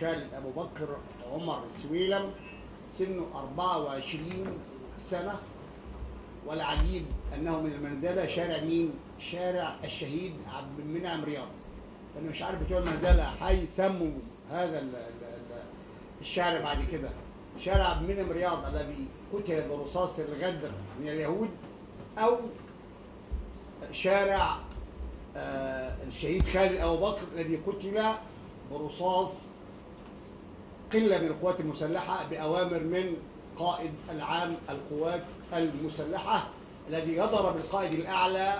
خالد ابو بكر عمر سويلم سنه 24 سنة، والعجيب انه من المنزلة شارع مين؟ شارع الشهيد عبد المنعم رياض. انا مش عارف بتوع المنزلة هيسموا هذا الشارع بعد كده شارع عبد المنعم رياض الذي قتل برصاص الغدر من اليهود، او شارع الشهيد خالد ابو بكر الذي قتل برصاص قله من القوات المسلحه باوامر من قائد العام القوات المسلحه الذي يضرب القائد الاعلى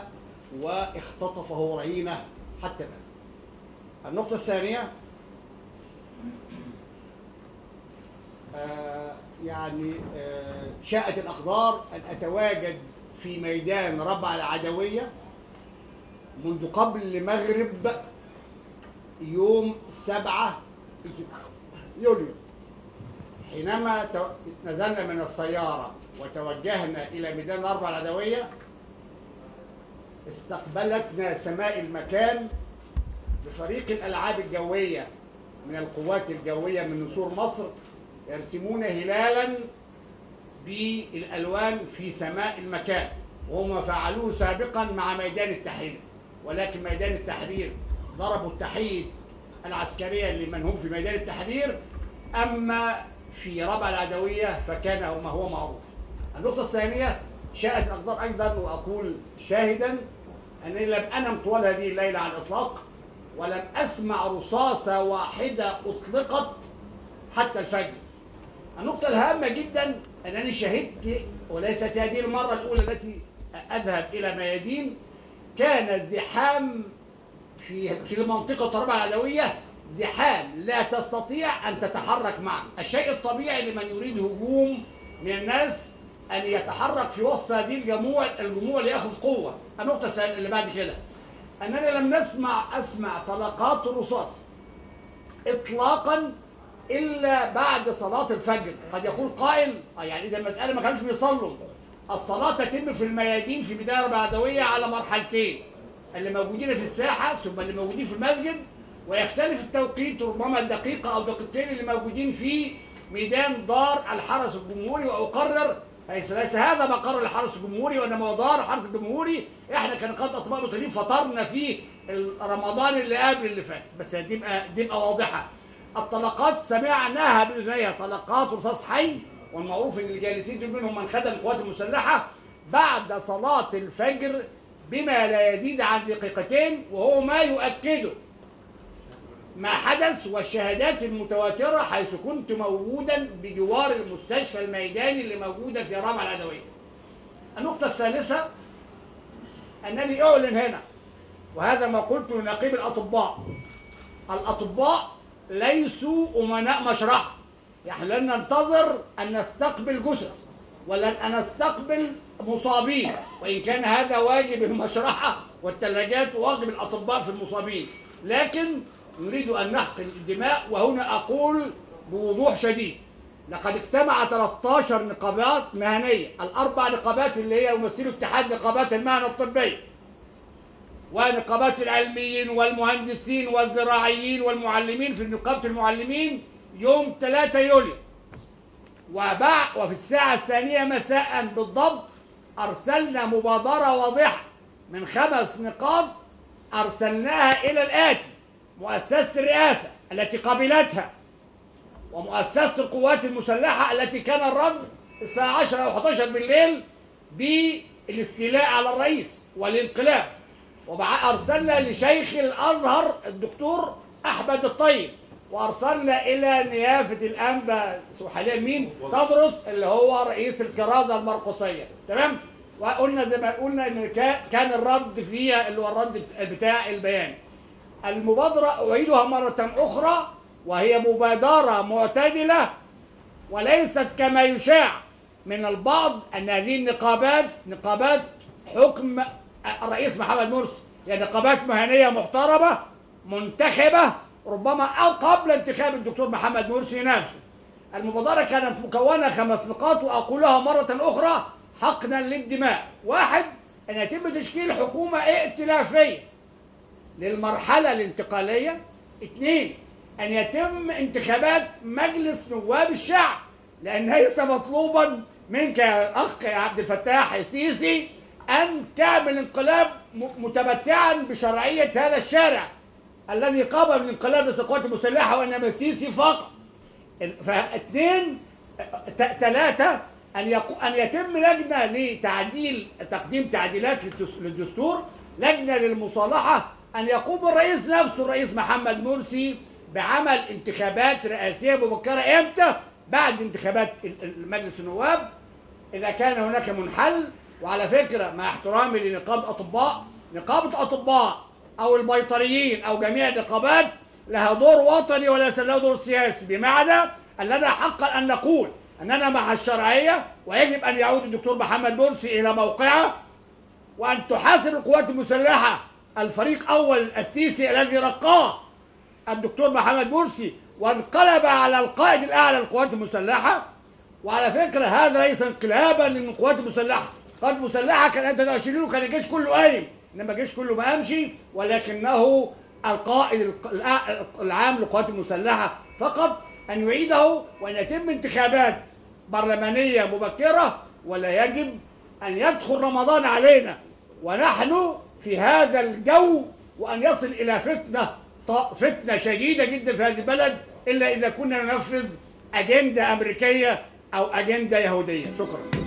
واختطفه رهينه حتى الان. النقطه الثانيه شاءت الاقدار ان اتواجد في ميدان رابعة العدوية منذ قبل المغرب يوم 7 يوليو، حينما نزلنا من السيارة وتوجهنا إلى ميدان رابعة العدوية استقبلتنا سماء المكان بفريق الألعاب الجوية من القوات الجوية من نسور مصر يرسمون هلالا بالألوان في سماء المكان، وهم فعلوه سابقا مع ميدان التحرير، ولكن ميدان التحرير ضربوا التحية العسكرية لمن هم في ميدان التحرير، أما في رابعة العدوية فكان ما هو معروف. النقطة الثانية شاءت الأقدار أيضا وأقول شاهدا أنني لم أنم طوال هذه الليلة على الإطلاق، ولم أسمع رصاصة واحدة أطلقت حتى الفجر. النقطة الهامة جدا أنني شهدت، وليست هذه المرة الأولى التي أذهب إلى ميادين، كان الزحام في منطقة رابعة العدوية زحام لا تستطيع أن تتحرك معه. الشيء الطبيعي لمن يريد هجوم من الناس أن يتحرك في وسط هذه الجموع ليأخذ قوة. النقطة اللي بعد كده أنني لم أسمع طلقات رصاص إطلاقا إلا بعد صلاة الفجر. قد يقول قائل إذا المسألة ما كانوش بيصلوا. الصلاة تتم في الميادين في بداية رابعة العدوية على مرحلتين، اللي موجودين في الساحة ثم اللي موجودين في المسجد، ويختلف التوقيت ربما الدقيقة أو دقيقتين اللي موجودين في ميدان دار الحرس الجمهوري. وأقرر ليس هذا ما قرر الحرس الجمهوري، وإنما دار الحرس الجمهوري إحنا كنقابة أطباء مطربين فطرنا فيه رمضان اللي قبل اللي فات، بس هتبقى واضحة. الطلقات سمعناها بأذنيها، طلقات رصاص حي، والمعروف ان الجالسين دول منهم من خدم القوات المسلحه بعد صلاه الفجر بما لا يزيد عن دقيقتين، وهو ما يؤكده ما حدث والشهادات المتواتره، حيث كنت موجودا بجوار المستشفى الميداني اللي موجوده في رابعة العدويه. النقطه الثالثه انني اعلن هنا، وهذا ما قلته لنقيب الاطباء، الاطباء ليسوا امناء مشرحه، نحن لن ننتظر أن نستقبل جثث ولن أن نستقبل مصابين، وإن كان هذا واجب المشرحة والثلاجات وواجب الأطباء في المصابين، لكن نريد أن نحقن الدماء. وهنا أقول بوضوح شديد لقد اجتمع 13 نقابات مهنية، الأربع نقابات اللي هي يمثلوا اتحاد نقابات المهن الطبية ونقابات العلميين والمهندسين والزراعيين والمعلمين في نقابة المعلمين يوم 3 يوليو، وفي الساعة 2:00 مساء بالضبط أرسلنا مبادرة واضحة من 5 نقاط أرسلناها إلى الآتي: مؤسسة الرئاسة التي قبلتها، ومؤسسة القوات المسلحة التي كان الرد الساعة 10 أو 11 بالليل بالاستيلاء على الرئيس والانقلاب، وأرسلنا لشيخ الأزهر الدكتور أحمد الطيب، وارسلنا الى نيافه الانبا حاليا مين تدرس اللي هو رئيس الكرازه المرقسيه، تمام؟ وقلنا زي ما قلنا ان كان الرد فيها اللي هو الرد بتاع البيان. المبادره اعيدها مره اخرى، وهي مبادره معتدله، وليست كما يشاع من البعض ان هذه النقابات نقابات حكم الرئيس محمد مرسي، يعني نقابات مهنيه محترمه منتخبه ربما أو قبل انتخاب الدكتور محمد مرسي نفسه. المبادرة كانت مكونة 5 نقاط، وأقولها مرة أخرى حقنا للدماء. 1. أن يتم تشكيل حكومة ائتلافية للمرحلة الانتقالية. 2. أن يتم انتخابات مجلس نواب الشعب، لأن ليس مطلوبا منك يا أخ يا عبد الفتاح السيسي أن تعمل انقلاب متمتعا بشرعية هذا الشارع الذي قام بالانقلاب للقوات المسلحة وإنما السيسي فقط. فاثنين ثلاثة أن يتم لجنة لتعديل تقديم تعديلات للدستور، لجنة للمصالحة، أن يقوم الرئيس نفسه الرئيس محمد مرسي بعمل انتخابات رئاسية مبكرة. إمتى؟ بعد انتخابات مجلس النواب إذا كان هناك منحل. وعلى فكرة مع احترامي لنقابة أطباء، نقابة أطباء أو البيطريين أو جميع النقابات لها دور وطني وليس لها دور سياسي، بمعنى أننا حقا أن نقول أننا مع الشرعية ويجب أن يعود الدكتور محمد مرسي إلى موقعه وأن تحاسب القوات المسلحة الفريق أول السيسي الذي رقاه الدكتور محمد مرسي وانقلب على القائد الأعلى للقوات المسلحة. وعلى فكرة هذا ليس انقلابا للقوات المسلحة، القوات المسلحة كان 23 وكان الجيش كله قايم، إنما الجيش كله ما قامش، ولكنه القائد العام للقوات المسلحة فقط أن يعيده وأن يتم انتخابات برلمانية مبكرة، ولا يجب أن يدخل رمضان علينا ونحن في هذا الجو وأن يصل إلى فتنة شديدة جدا في هذا البلد إلا إذا كنا ننفذ أجندة أمريكية أو أجندة يهودية. شكرا.